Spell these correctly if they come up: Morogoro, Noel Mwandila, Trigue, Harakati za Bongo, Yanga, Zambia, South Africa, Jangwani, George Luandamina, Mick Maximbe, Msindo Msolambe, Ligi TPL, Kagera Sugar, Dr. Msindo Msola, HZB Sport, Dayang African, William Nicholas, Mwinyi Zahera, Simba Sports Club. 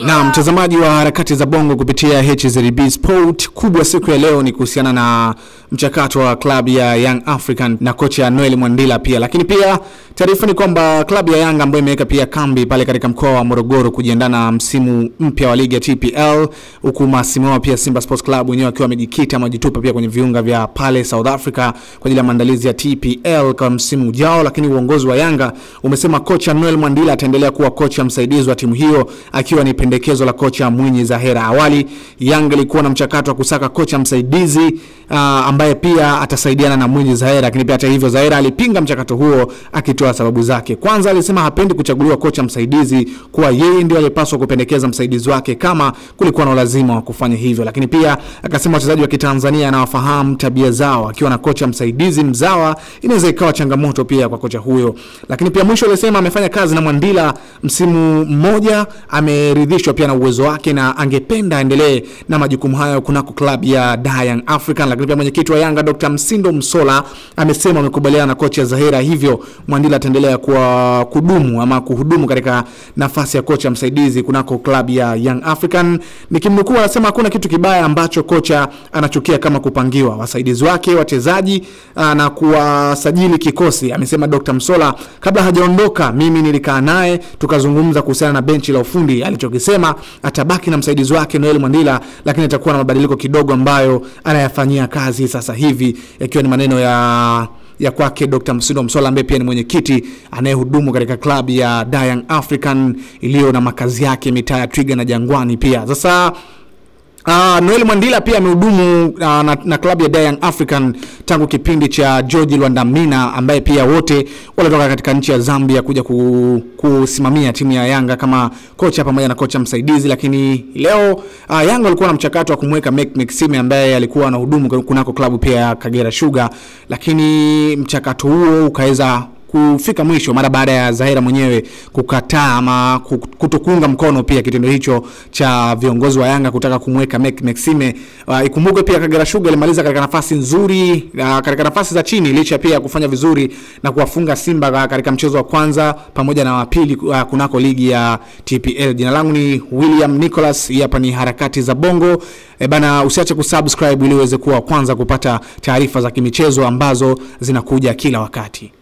Na mtazamaji wa Harakati za Bongo kupitia HZB Sport, kubwa siku ya leo ni kuhusiana na mchakato wa club ya Young African na kocha Noel Mwandila pia. Lakini pia taarifa ni kwamba club ya Yanga ambayo imeweka pia kambi pale katika mkoa wa Morogoro kujiandaa na msimu mpya wa Ligi TPL, huku masimao pia Simba Sports Club wenyewe akiwa amejikita majitupa pia kwenye viunga vya pale South Africa kwa ajili ya maandalizi ya TPL kwa msimu ujao. Lakini uongozi wa Yanga umesema kocha Noel Mwandila ataendelea kuwa kocha msaidizi wa timu hiyo, akiwa ni pendekezo la kocha Mwinyi Zahera. Awali Yanga ilikuwa na mchakato wa kusaka kocha msaidizi ambaye pia atasaidiana na Mwinyi Zahera, lakini pia hata hivyo Zahera alipinga mchakato huo akitoa sababu zake. Kwanza alisema hapendi kuchaguliwa kocha msaidizi, kwa yeye ndio alipaswa kupendekeza msaidizi wake kama kulikuwa na lazima wa kufanya hivyo. Lakini pia akasema wachezaji wa Kitanzania anawafahamu tabia zao, akiwa na kocha msaidizi mzawa inaweza ikawa changamoto pia kwa kocha huyo. Lakini pia mwisho alisema amefanya kazi na Mwandila msimu mmoja, ameridhishwa pia na uwezo wake na angependa aendelee na majukumu hayo kunako club ya Dayang African. Lakini pia mwenyekiti wa Yanga Dr. Msindo Msola amesema amekubaliana na kocha Zahera, hivyo Mwandila ataendelea kwa kudumu ama kuhudumu katika nafasi ya kocha msaidizi kunako club ya Young African. Nikimnukuu anasema hakuna kitu kibaya ambacho kocha anachukia kama kupangiwa wasaidizi wake, wachezaji na kuwasajili kikosi. Amesema Dr. Msola kabla hajaondoka mimi nilikaa naye tukazungumza kuhusiana na benchi la ufundi, alichokisema atabaki na msaidizi wake Noel Mwandila, lakini atakuwa na mabadiliko kidogo ambayo anayafanyia kazi sasa hivi, yakiwa ni maneno ya kwake Dr. Msindo Msolambe, pia ni mwenyekiti anayehudumu katika klabu ya Dayang African iliyo na makazi yake mitaa ya Trigue na Jangwani pia. Sasa Noel Mwandila pia amehudumu na klabu ya Dayang African tangu kipindi cha George Luandamina, ambaye pia wote walitoka katika nchi ya Zambia kuja kusimamia timu ya Yanga kama kocha pamoja na kocha msaidizi. Lakini leo Yanga walikuwa na mchakato wa kumweka Mick Maximbe ambaye alikuwa anahudumu kunako klabu pia ya Kagera Sugar, lakini mchakato huo ukaweza kufika mwisho mara baada ya Zahera mwenyewe kukataa ama kutokuunga mkono pia kitendo hicho cha viongozi wa Yanga kutaka kumweka Mick Maximbe. Ikumbuke pia Kagera Sugar ilimaliza katika nafasi nzuri, katika nafasi za chini, licha pia kufanya vizuri na kuwafunga Simba katika mchezo wa kwanza pamoja na wa pili kunako ligi ya TPL. Jina langu ni William Nicholas, hapa ni Harakati za Bongo. Bana, usiache kusubscribe ili uweze kuwa kwanza kupata taarifa za kimichezo ambazo zinakuja kila wakati.